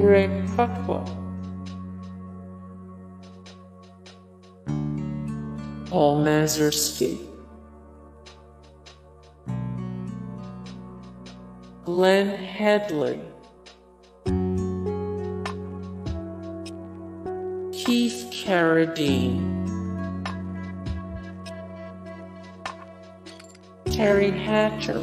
Greg Cruttwell. Paul Mazursky, Glenn Headly, Keith Carradine, Teri Hatcher,